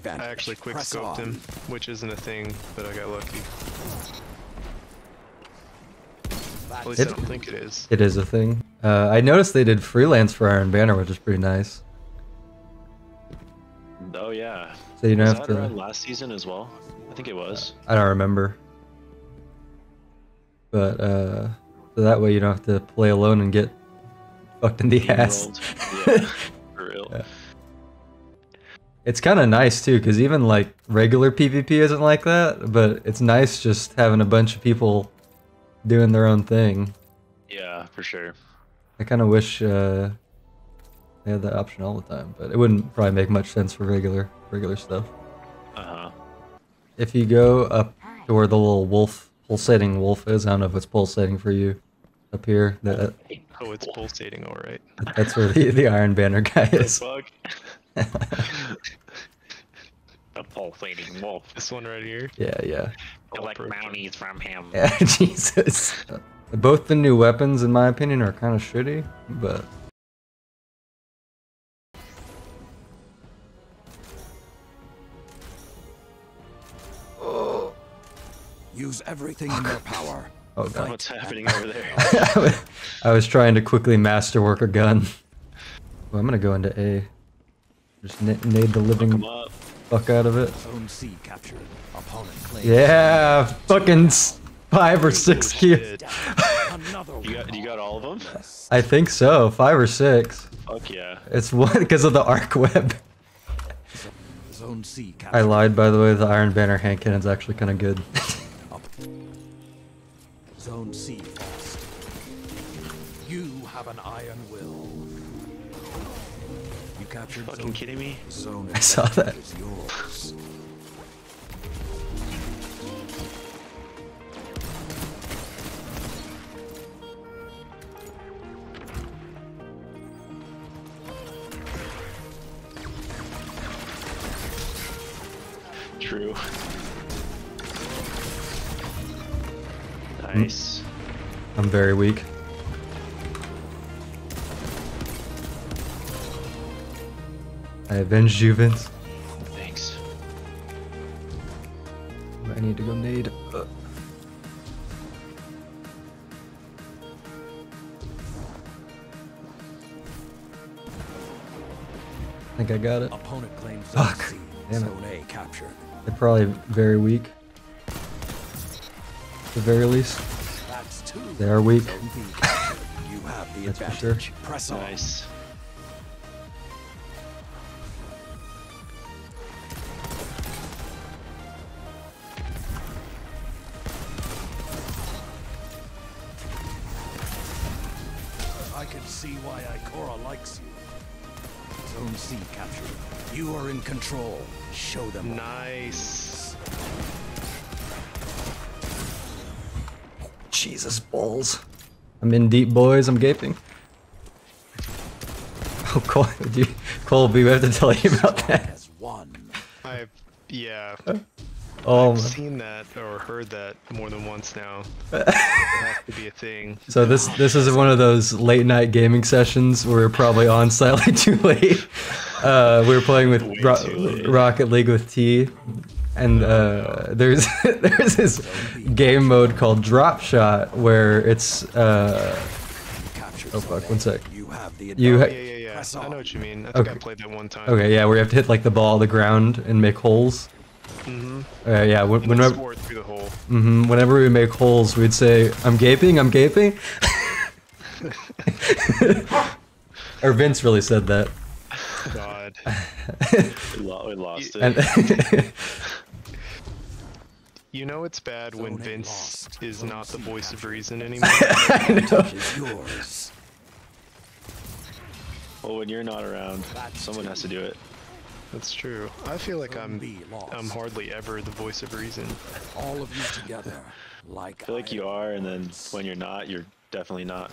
advantage. I actually quick scoped him, which isn't a thing, but I got lucky. At least I don't think it is. It is a thing. I noticed they did freelance for Iron Banner, which is pretty nice. Oh yeah. So you don't have to. Last season as well, I think it was. I don't remember. But so that way you don't have to play alone and get fucked in the ass. Yeah, for real. Yeah. It's kind of nice too, because even like regular PvP isn't like that, but it's nice just having a bunch of people doing their own thing. Yeah, for sure. I kind of wish they had that option all the time, but it wouldn't probably make much sense for regular stuff. Uh-huh. If you go up to where the little pulsating wolf is, I don't know if it's pulsating for you up here. That, oh, it's pulsating, all right. That's where the Iron Banner guy is. The pulsating wolf. This one right here? Yeah, yeah. Collect bounties from him. Yeah, Jesus. Both the new weapons, in my opinion, are kind of shitty, but... Oh. Use everything in your power. Oh, God. What's happening over there? I was trying to quickly masterwork a gun. Well, I'm gonna go into A. Just nade the living fuck out of it. Yeah, fucking 5 or 6 kills. You got all of them? I think so, 5 or 6. Fuck yeah. It's one because of the arc web. Zone C. I lied, by the way. The Iron Banner hand cannon's actually kind of good. Zone C. Fast. You have an iron will. Captured. Fucking zone. Kidding me? Zone. I saw that. True. Nice. I'm very weak. I avenged you, Vince. Thanks. I need to go nade. I think I got it. Opponent claims. Fuck. Damn it. They're probably very weak. At the very least. They are weak. You have the That's advantage. For sure. Press on. Nice. I can see why Ikora likes you. Zone C captured. You are in control. Show them. Nice. All. Jesus balls. I'm in deep, boys. I'm gaping. Oh, Colby, we have to tell you about that. Yeah. Oh, I've seen that or heard that more than once now. It has to be a thing. So this is one of those late night gaming sessions where we're probably on slightly too late. We were playing with Rocket League with T, and there's this game mode called Drop Shot where it's oh fuck, one sec. Yeah. I know what you mean. I think I played that one time. Okay, yeah, where you have to hit like the ball on the ground and make holes. Yeah, whenever through the hole. Whenever we make holes, we'd say, "I'm gaping, I'm gaping." Or Vince really said that. God, we lost it. You know it's bad when Vince is not the voice of reason anymore. I know. Well, when you're not around, someone has to do it. That's true. I feel like I'm hardly ever the voice of reason. All of you together, like I feel like you are, and then when you're not, you're definitely not.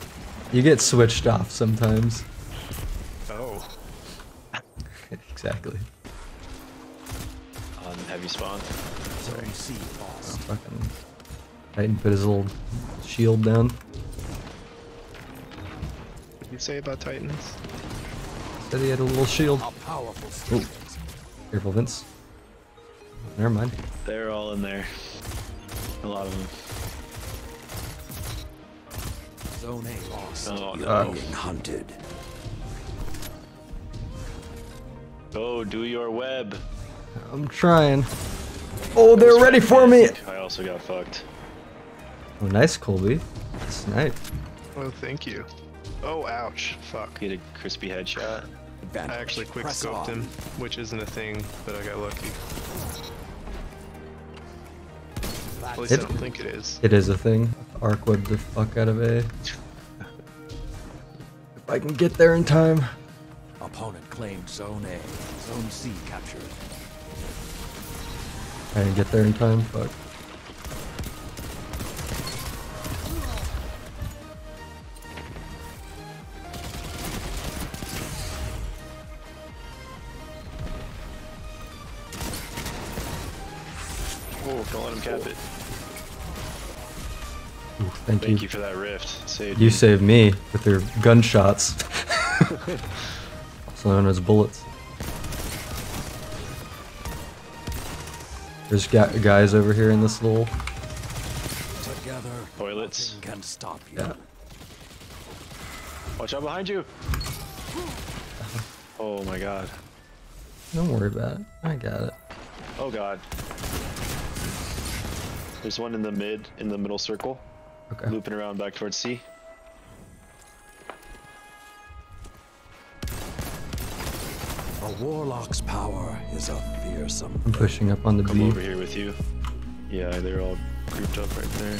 You get switched off sometimes. Oh. Exactly. On heavy spawn. Sorry. Oh, fucking Titan put his little shield down. What did you say about Titans? Said he had a little shield. Careful, Vince. Never mind. They're all in there. A lot of them. Zone A lost. Oh, no. Being hunted. Go do your web. I'm trying. Oh, they're ready for me. I also got fucked. Oh, nice, Colby. Snipe. Oh, thank you. Oh, ouch. Fuck. Get a crispy headshot. I actually quick-scoped him, which isn't a thing, but I got lucky. At least I don't think it is. It is a thing. Arc webbed the fuck out of A. If I can get there in time. Opponent claimed zone A. Zone C captured. I didn't get there in time, fuck. Oh, don't let him cap it. Ooh, thank you for that rift. Saved you me. Saved me with your gunshots. Also known as bullets. There's guys over here in this little toilets. Can stop you. Yeah. Watch out behind you. Oh my god. Don't worry about it. I got it. Oh god. There's one in the middle circle. Okay. Looping around back towards C. A warlock's power is a fearsome. I'm pushing up on the Come B. over here with you. Yeah, they're all grouped up right there.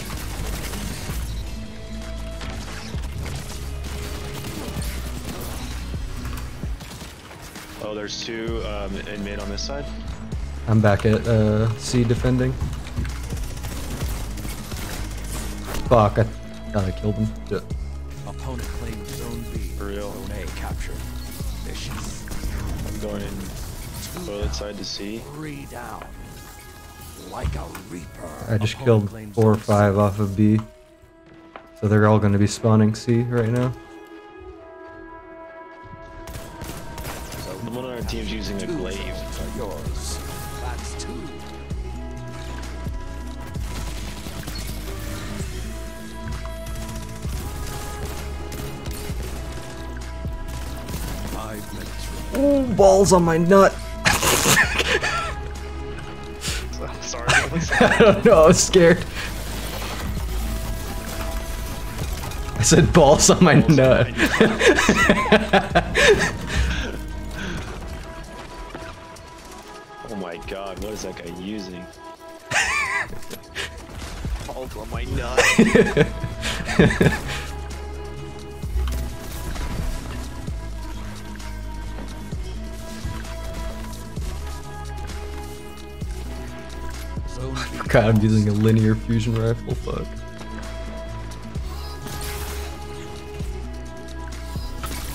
Oh, there's two in mid on this side. I'm back at C defending. Fuck, I killed him. Yeah. Opponent claimed zone B. For real. Zone A captured. Vicious. I'm going in toilet side to C. Three down. Like a reaper. I just killed 4 or 5 off of B. So they're all going to be spawning C right now. So one of our team's using a glaive. Are yours. That's 2. Oh, balls on my nut. Sorry, I don't know, I was scared. I said balls on my nut. Oh my god, what is that guy using? Balls on my nut. God, I'm using a linear fusion rifle, fuck.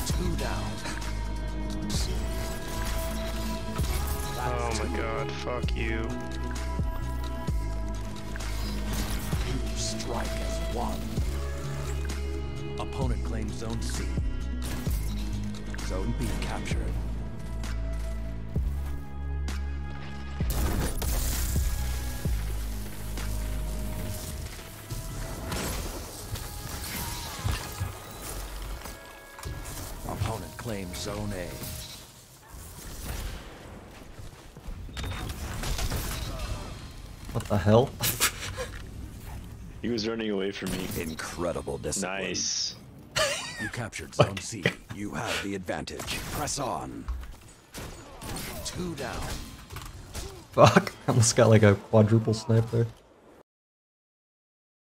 Two down. Oh my god, fuck you. You strike as one. Opponent claims zone C. Zone B captured. Claim zone A. What the hell? He was running away from me. Incredible discipline. Nice. You captured zone C. You have the advantage. Press on. 2 down. Fuck. I almost got like a quadruple snipe there.